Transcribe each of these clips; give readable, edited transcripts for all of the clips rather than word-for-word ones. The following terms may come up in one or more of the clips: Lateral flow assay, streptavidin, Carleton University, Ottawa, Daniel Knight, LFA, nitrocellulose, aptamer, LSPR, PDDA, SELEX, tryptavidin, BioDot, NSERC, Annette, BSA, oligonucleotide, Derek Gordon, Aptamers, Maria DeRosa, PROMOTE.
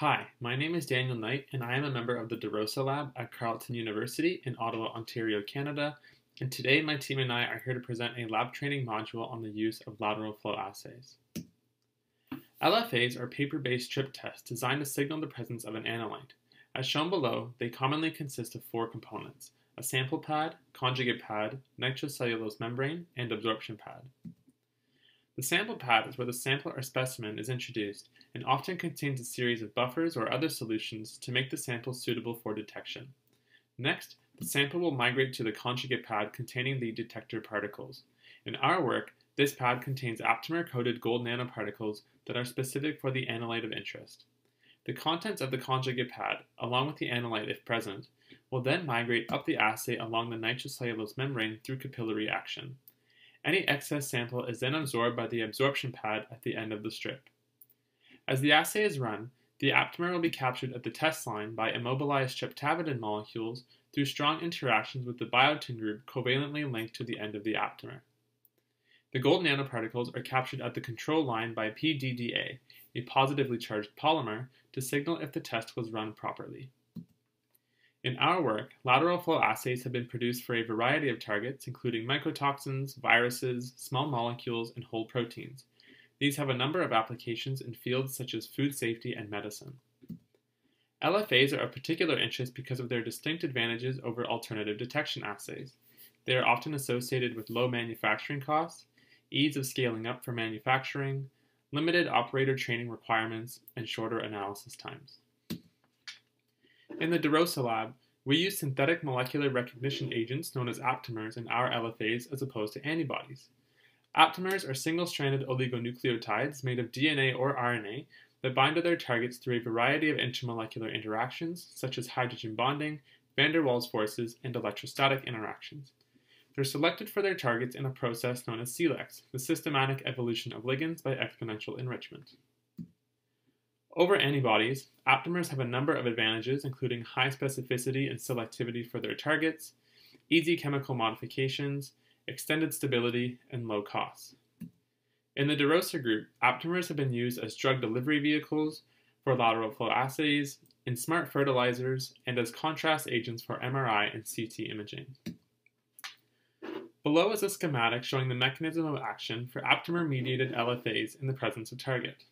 Hi, my name is Daniel Knight, and I am a member of the DeRosa Lab at Carleton University in Ottawa, Ontario, Canada, and today my team and I are here to present a lab training module on the use of lateral flow assays. LFAs are paper-based trip tests designed to signal the presence of an analyte. As shown below, they commonly consist of four components: a sample pad, conjugate pad, nitrocellulose membrane, and absorption pad. The sample pad is where the sample or specimen is introduced and often contains a series of buffers or other solutions to make the sample suitable for detection. Next, the sample will migrate to the conjugate pad containing the detector particles. In our work, this pad contains aptamer-coated gold nanoparticles that are specific for the analyte of interest. The contents of the conjugate pad, along with the analyte if present, will then migrate up the assay along the nitrocellulose membrane through capillary action. Any excess sample is then absorbed by the absorption pad at the end of the strip. As the assay is run, the aptamer will be captured at the test line by immobilized tryptavidin molecules through strong interactions with the biotin group covalently linked to the end of the aptamer. The gold nanoparticles are captured at the control line by PDDA, a positively charged polymer, to signal if the test was run properly. In our work, lateral flow assays have been produced for a variety of targets, including mycotoxins, viruses, small molecules, and whole proteins. These have a number of applications in fields such as food safety and medicine. LFAs are of particular interest because of their distinct advantages over alternative detection assays. They are often associated with low manufacturing costs, ease of scaling up for manufacturing, limited operator training requirements, and shorter analysis times. In the DeRosa lab, we use synthetic molecular recognition agents known as aptamers in our LFAs as opposed to antibodies. Aptamers are single-stranded oligonucleotides made of DNA or RNA that bind to their targets through a variety of intermolecular interactions such as hydrogen bonding, van der Waals forces, and electrostatic interactions. They're selected for their targets in a process known as SELEX, the systematic evolution of ligands by exponential enrichment. Over antibodies, aptamers have a number of advantages, including high specificity and selectivity for their targets, easy chemical modifications, extended stability, and low costs. In the DeRosa group, aptamers have been used as drug delivery vehicles, for lateral flow assays, in smart fertilizers, and as contrast agents for MRI and CT imaging. Below is a schematic showing the mechanism of action for aptamer-mediated LFAs in the presence of target.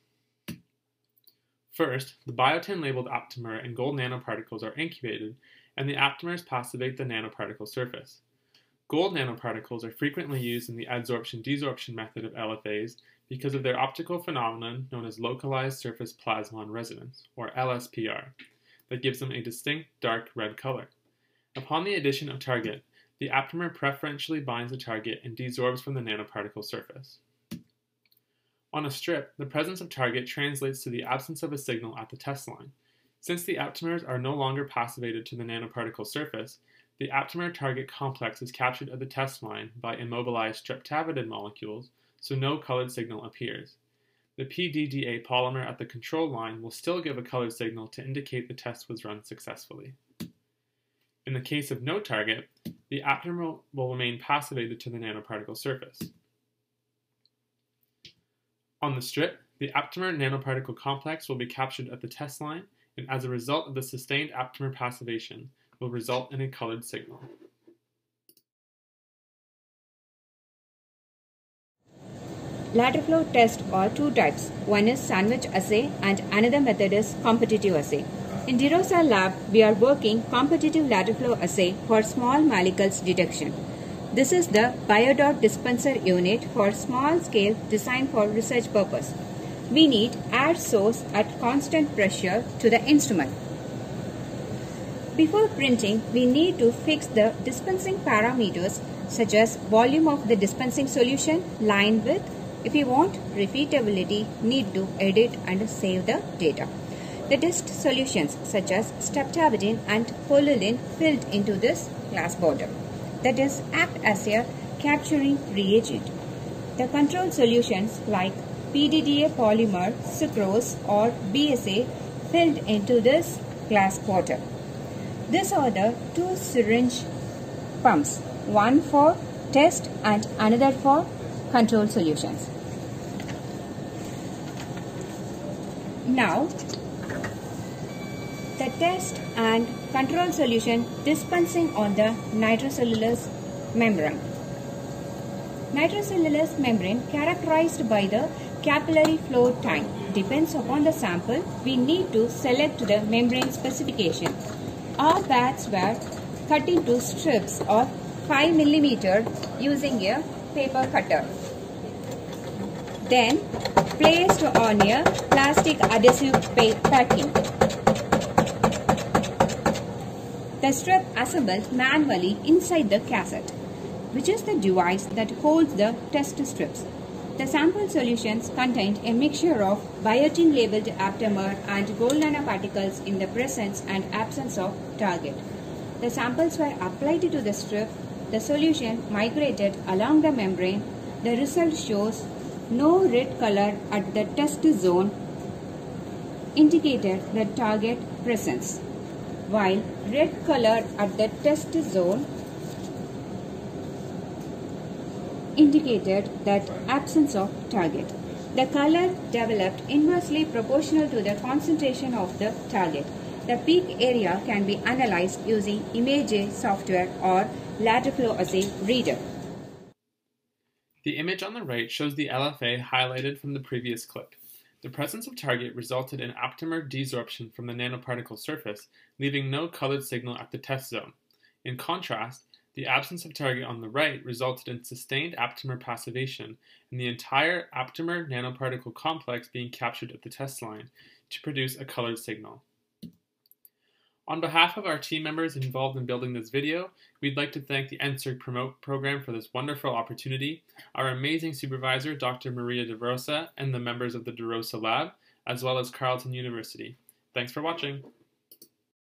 First, the biotin-labeled aptamer and gold nanoparticles are incubated, and the aptamers passivate the nanoparticle surface. Gold nanoparticles are frequently used in the adsorption-desorption method of LFAs because of their optical phenomenon known as localized surface plasmon resonance, or LSPR, that gives them a distinct dark red color. Upon the addition of target, the aptamer preferentially binds the target and desorbs from the nanoparticle surface. On a strip, the presence of target translates to the absence of a signal at the test line. Since the aptamers are no longer passivated to the nanoparticle surface, the aptamer-target complex is captured at the test line by immobilized tryptavidin molecules, so no colored signal appears. The PDDA polymer at the control line will still give a colored signal to indicate the test was run successfully. In the case of no target, the aptamer will remain passivated to the nanoparticle surface. On the strip, the aptamer nanoparticle complex will be captured at the test line, and as a result of the sustained aptamer passivation, will result in a colored signal. Lateral flow tests are two types. One is sandwich assay and another method is competitive assay. In DeRosa lab, we are working competitive lateral flow assay for small molecules detection. This is the BioDot dispenser unit for small scale designed for research purpose. We need air source at constant pressure to the instrument. Before printing, we need to fix the dispensing parameters such as volume of the dispensing solution, line width. If you want repeatability, need to edit and save the data. The test solutions such as streptavidin and polylin filled into this glass bottle. That is, act as a capturing reagent. The control solutions like PDDA polymer, sucrose or BSA filled into this glass bottle. These are the two syringe pumps, one for test and another for control solutions. Now the test and control solution dispensing on the nitrocellulose membrane. Nitrocellulose membrane characterized by the capillary flow time depends upon the sample. We need to select the membrane specification. All bags were cut into strips of 5 mm using a paper cutter. Then placed on a plastic adhesive packing. The strip assembled manually inside the cassette, which is the device that holds the test strips. The sample solutions contained a mixture of biotin labeled aptamer and gold nanoparticles in the presence and absence of target. The samples were applied to the strip. The solution migrated along the membrane. The result shows no red color at the test zone indicated the target presence, while red color at the test zone indicated that absence of target. The color developed inversely proportional to the concentration of the target. The peak area can be analyzed using ImageA software or lateral flow assay reader. The image on the right shows the LFA highlighted from the previous clip. The presence of target resulted in aptamer desorption from the nanoparticle surface, leaving no colored signal at the test zone. In contrast, the absence of target on the right resulted in sustained aptamer passivation and the entire aptamer nanoparticle complex being captured at the test line to produce a colored signal. On behalf of our team members involved in building this video, we'd like to thank the NSERC Promote program for this wonderful opportunity, our amazing supervisor, Dr. Maria DeRosa, and the members of the DeRosa Lab, as well as Carleton University. Thanks for watching.